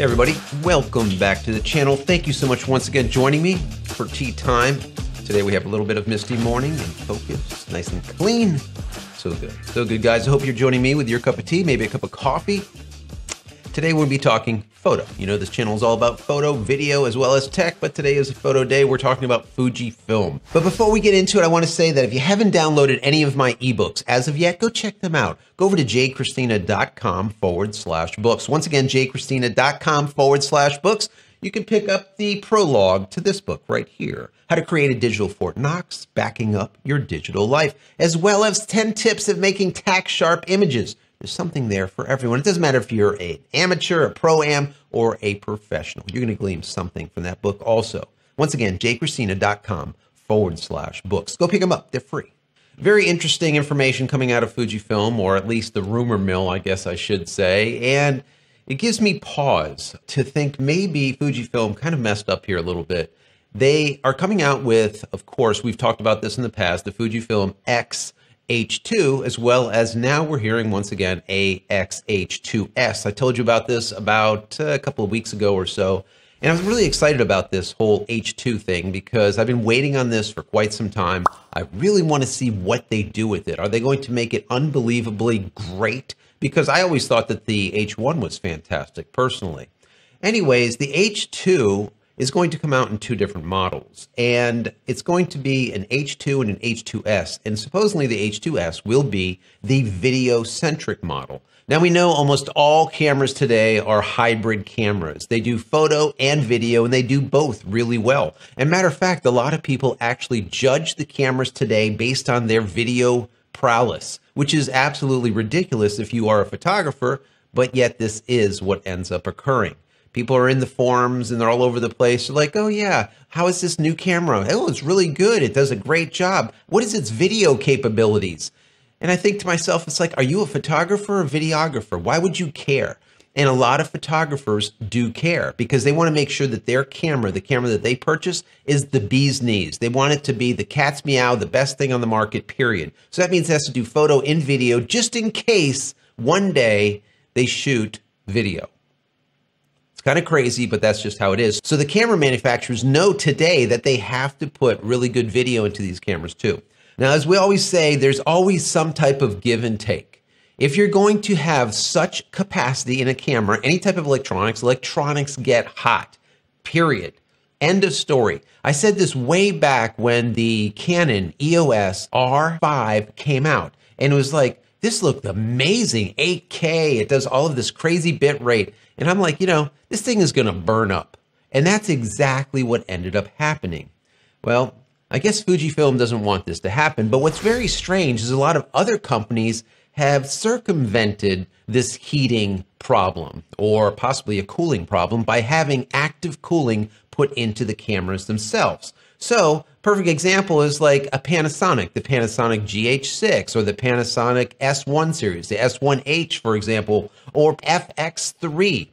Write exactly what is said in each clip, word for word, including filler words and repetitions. Hey everybody, welcome back to the channel. Thank you so much once again joining me for tea time. Today we have a little bit of misty morning and focus, nice and clean. So good, so good guys. I hope you're joining me with your cup of tea, maybe a cup of coffee. Today we'll be talking photo. You know this channel is all about photo, video, as well as tech, but today is a photo day. We're talking about Fujifilm. But before we get into it, I want to say that if you haven't downloaded any of my ebooks as of yet, go check them out. Go over to jcristina.com forward slash books. Once again, jcristina.com forward slash books. You can pick up the prologue to this book right here, How to Create a Digital Fort Knox, Backing Up Your Digital Life, as well as ten tips of making tack-sharp images. There's something there for everyone. It doesn't matter if you're an amateur, a pro-am, or a professional. You're going to glean something from that book also. Once again, jcristina.com forward slash books. Go pick them up. They're free. Very interesting information coming out of Fujifilm, or at least the rumor mill, I guess I should say. And it gives me pause to think maybe Fujifilm kind of messed up here a little bit. They are coming out with, of course, we've talked about this in the past, the Fujifilm X H two, as well as now we're hearing once again a X H two S. I told you about this about a couple of weeks ago or so, and I was really excited about this whole H two thing because I've been waiting on this for quite some time. I really want to see what they do with it. Are they going to make it unbelievably great? Because I always thought that the H one was fantastic personally. Anyways, the H two is going to come out in two different models, and it's going to be an H two and an H two S, and supposedly the H two S will be the video-centric model. Now we know almost all cameras today are hybrid cameras. They do photo and video, and they do both really well. And matter of fact, a lot of people actually judge the cameras today based on their video prowess, which is absolutely ridiculous if you are a photographer, but yet this is what ends up occurring. People are in the forums and they're all over the place. They're like, oh yeah, how is this new camera? Oh, it's really good. It does a great job. What is its video capabilities? And I think to myself, it's like, are you a photographer or videographer? Why would you care? And a lot of photographers do care because they want to make sure that their camera, the camera that they purchase, is the bee's knees. They want it to be the cat's meow, the best thing on the market, period. So that means it has to do photo and video just in case one day they shoot video. It's kind of crazy, but that's just how it is. So the camera manufacturers know today that they have to put really good video into these cameras too. Now, as we always say, there's always some type of give and take. If you're going to have such capacity in a camera, any type of electronics, electronics get hot, period. End of story. I said this way back when the Canon E O S R five came out, and it was like, this looked amazing, eight K, it does all of this crazy bit rate. And I'm like, you know, this thing is going to burn up. And that's exactly what ended up happening. Well, I guess Fujifilm doesn't want this to happen. But what's very strange is a lot of other companies have circumvented this heating problem or possibly a cooling problem by having active cooling put into the cameras themselves. So perfect example is like a Panasonic, the Panasonic G H six or the Panasonic S one series, the S one H, for example, or F X three.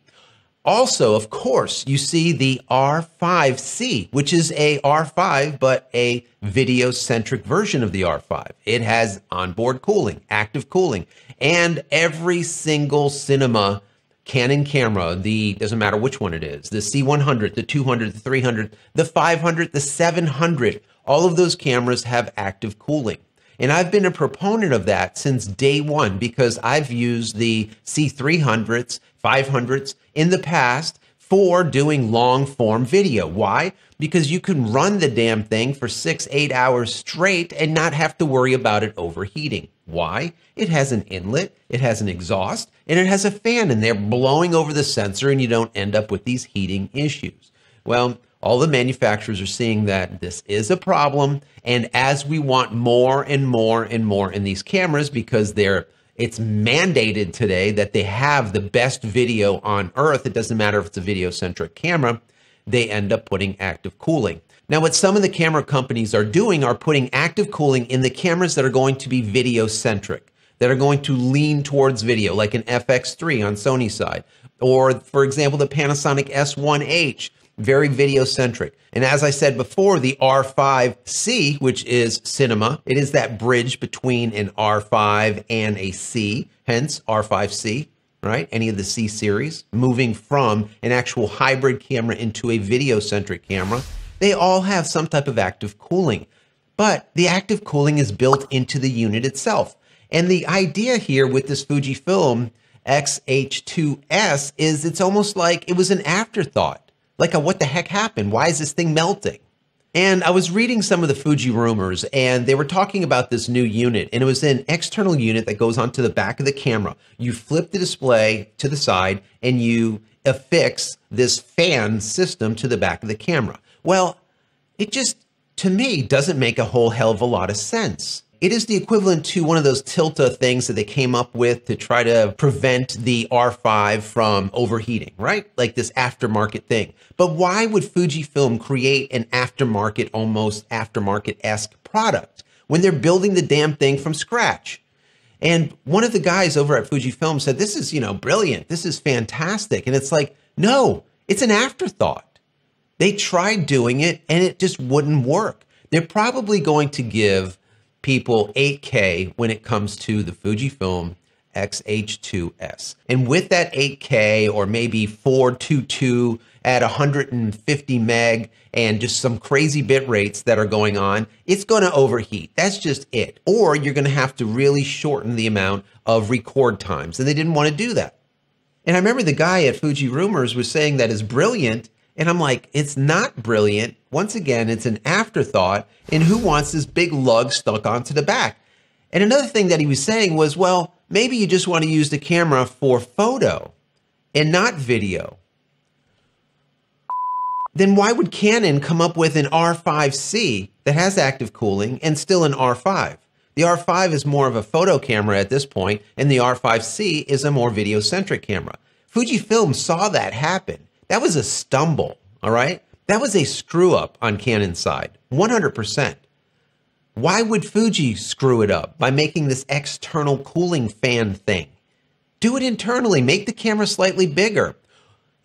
Also, of course, you see the R five C, which is a R five, but a video-centric version of the R five. It has onboard cooling, active cooling, and every single cinema Canon camera, the, doesn't matter which one it is, the C one hundred, the two hundred, the three hundred, the five hundred, the seven hundred, all of those cameras have active cooling. And I've been a proponent of that since day one because I've used the C three hundreds, five hundreds in the past for doing long form video. Why? Because you can run the damn thing for six, eight hours straight and not have to worry about it overheating. Why? It has an inlet, it has an exhaust, and it has a fan in there blowing over the sensor, and you don't end up with these heating issues. Well, all the manufacturers are seeing that this is a problem, and as we want more and more and more in these cameras because they're it's mandated today that they have the best video on earth, it doesn't matter if it's a video-centric camera, they end up putting active cooling. Now, what some of the camera companies are doing are putting active cooling in the cameras that are going to be video-centric, that are going to lean towards video, like an F X three on Sony's side, or, for example, the Panasonic S one H, very video-centric. And as I said before, the R five C, which is cinema, it is that bridge between an R five and a C, hence R five C, right? Any of the C series, moving from an actual hybrid camera into a video-centric camera, they all have some type of active cooling. But the active cooling is built into the unit itself. And the idea here with this Fujifilm X H two S is it's almost like it was an afterthought. Like, a, what the heck happened? Why is this thing melting? And I was reading some of the Fuji rumors, and they were talking about this new unit, and it was an external unit that goes onto the back of the camera. You flip the display to the side, and you affix this fan system to the back of the camera. Well, it just, to me, doesn't make a whole hell of a lot of sense. It is the equivalent to one of those Tilta things that they came up with to try to prevent the R five from overheating, right? Like this aftermarket thing. But why would Fujifilm create an aftermarket, almost aftermarket-esque product when they're building the damn thing from scratch? And one of the guys over at Fujifilm said, this is, you know, brilliant. This is fantastic. And it's like, no, it's an afterthought. They tried doing it and it just wouldn't work. They're probably going to give people eight K when it comes to the Fujifilm X H two S. And with that eight K, or maybe four twenty-two at one hundred fifty meg and just some crazy bit rates that are going on, it's going to overheat. That's just it. Or you're going to have to really shorten the amount of record times. And they didn't want to do that. And I remember the guy at Fuji Rumors was saying that is brilliant. And I'm like, it's not brilliant. Once again, it's an afterthought. And who wants this big lug stuck onto the back? And another thing that he was saying was, well, maybe you just want to use the camera for photo and not video. Then why would Canon come up with an R five C that has active cooling and still an R five? The R five is more of a photo camera at this point, and the R five C is a more video-centric camera. Fujifilm saw that happen. That was a stumble, all right? That was a screw up on Canon's side, one hundred percent. Why would Fuji screw it up by making this external cooling fan thing? Do it internally, make the camera slightly bigger.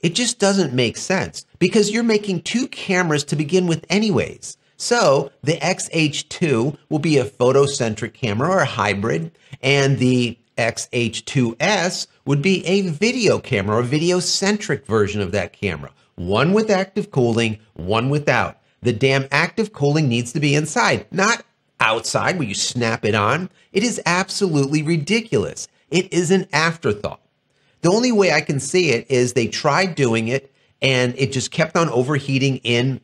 It just doesn't make sense because you're making two cameras to begin with anyways. So the X H two will be a photocentric camera or a hybrid, and the X H two S would be a video camera, a video-centric version of that camera. One with active cooling, one without. The damn active cooling needs to be inside, not outside where you snap it on. It is absolutely ridiculous. It is an afterthought. The only way I can see it is they tried doing it and it just kept on overheating in,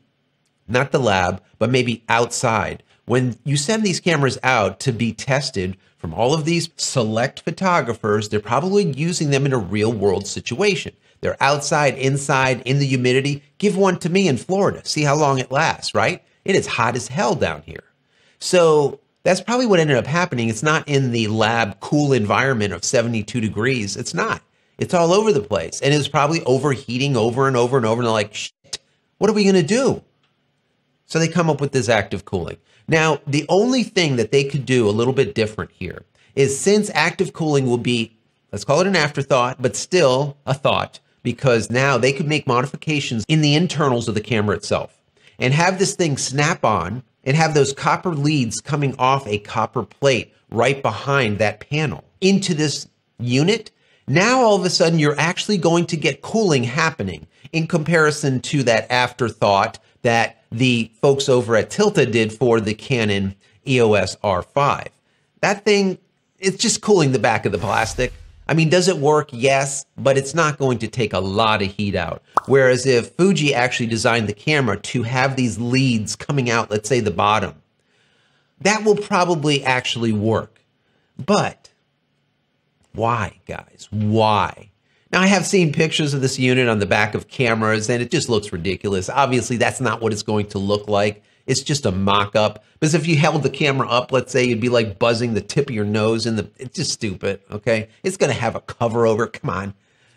not the lab, but maybe outside. When you send these cameras out to be tested from all of these select photographers, they're probably using them in a real world situation. They're outside, inside, in the humidity. Give one to me in Florida, see how long it lasts, right? It is hot as hell down here. So that's probably what ended up happening. It's not in the lab cool environment of seventy-two degrees, it's not. It's all over the place. And it's probably overheating over and over and over, and they're like, shit, what are we gonna do? So they come up with this active cooling. Now, the only thing that they could do a little bit different here is, since active cooling will be, let's call it an afterthought, but still a thought, because now they could make modifications in the internals of the camera itself and have this thing snap on and have those copper leads coming off a copper plate right behind that panel into this unit. Now, all of a sudden, you're actually going to get cooling happening in comparison to that afterthought that the folks over at Tilta did for the Canon E O S R five. That thing, it's just cooling the back of the plastic. I mean, does it work? Yes, but it's not going to take a lot of heat out. Whereas if Fuji actually designed the camera to have these leads coming out, let's say the bottom, that will probably actually work. But why, guys? Why? Now, I have seen pictures of this unit on the back of cameras, and it just looks ridiculous. Obviously, that's not what it's going to look like. It's just a mock-up. Because if you held the camera up, let's say, you'd be like buzzing the tip of your nose in the... It's just stupid, okay? It's going to have a cover over. Come on.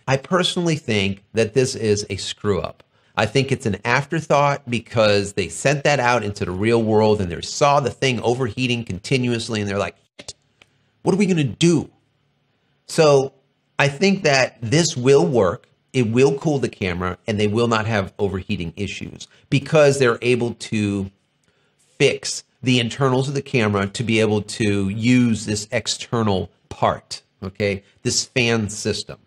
I personally think that this is a screw-up. I think it's an afterthought because they sent that out into the real world, and they saw the thing overheating continuously, and they're like, what are we going to do? So I think that this will work, it will cool the camera, and they will not have overheating issues because they're able to fix the internals of the camera to be able to use this external part, okay, this fan system.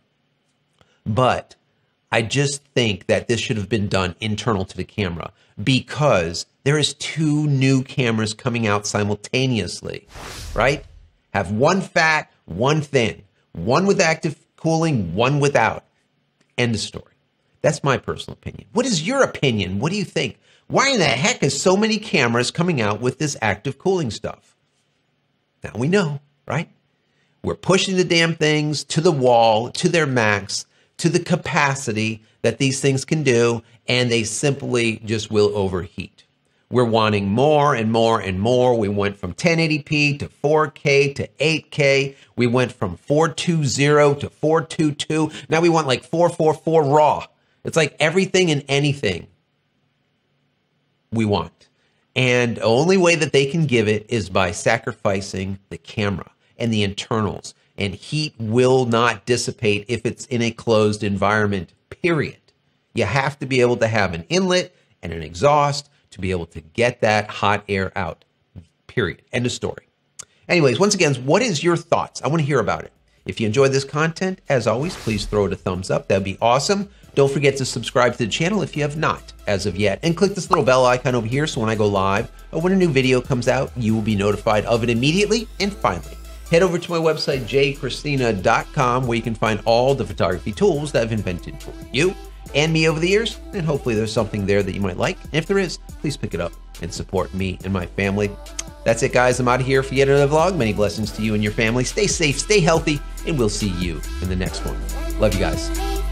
But I just think that this should have been done internal to the camera, because there is two new cameras coming out simultaneously, right? Have one fat, one thin, one with active cooling, one without. End of story. That's my personal opinion. What is your opinion? What do you think? Why in the heck is so many cameras coming out with this active cooling stuff? Now we know, right? We're pushing the damn things to the wall, to their max, to the capacity that these things can do, and they simply just will overheat. We're wanting more and more and more. We went from ten eighty p to four K to eight K. We went from four twenty to four twenty-two. Now we want like four forty-four raw. It's like everything and anything we want. And the only way that they can give it is by sacrificing the camera and the internals. And heat will not dissipate if it's in a closed environment, period. You have to be able to have an inlet and an exhaust to be able to get that hot air out, period. End of story. Anyways, once again, what is your thoughts? I want to hear about it. If you enjoyed this content, as always, please throw it a thumbs up. That'd be awesome. Don't forget to subscribe to the channel if you have not as of yet. And click this little bell icon over here so when I go live or when a new video comes out, you will be notified of it immediately. And finally, head over to my website, j cristina dot com, where you can find all the photography tools that I've invented for you and me over the years. And hopefully there's something there that you might like. And if there is, please pick it up and support me and my family. That's it, guys. I'm out of here for yet another vlog. Many blessings to you and your family. Stay safe, stay healthy, and we'll see you in the next one. Love you guys.